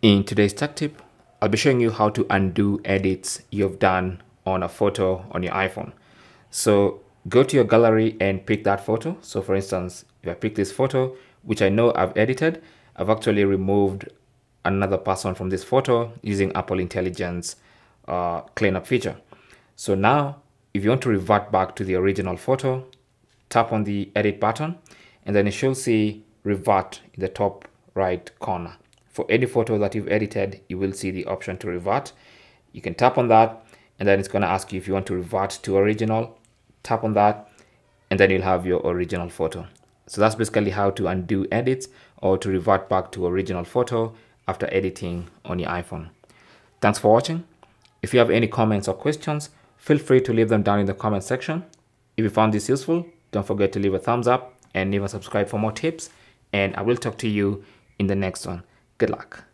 In today's tech tip, I'll be showing you how to undo edits you've done on a photo on your iPhone. So go to your gallery and pick that photo. So for instance, if I pick this photo, which I know I've edited, I've actually removed another person from this photo using Apple Intelligence cleanup feature. So now, if you want to revert back to the original photo, tap on the edit button, and then you should see revert in the top right corner. For any photo that you've edited, you will see the option to revert. You can tap on that, and then it's going to ask you if you want to revert to original. Tap on that, and then you'll have your original photo. So that's basically how to undo edits or to revert back to original photo after editing on your iPhone. Thanks for watching. If you have any comments or questions, feel free to leave them down in the comment section. If you found this useful, don't forget to leave a thumbs up and even subscribe for more tips. And I will talk to you in the next one. Good luck.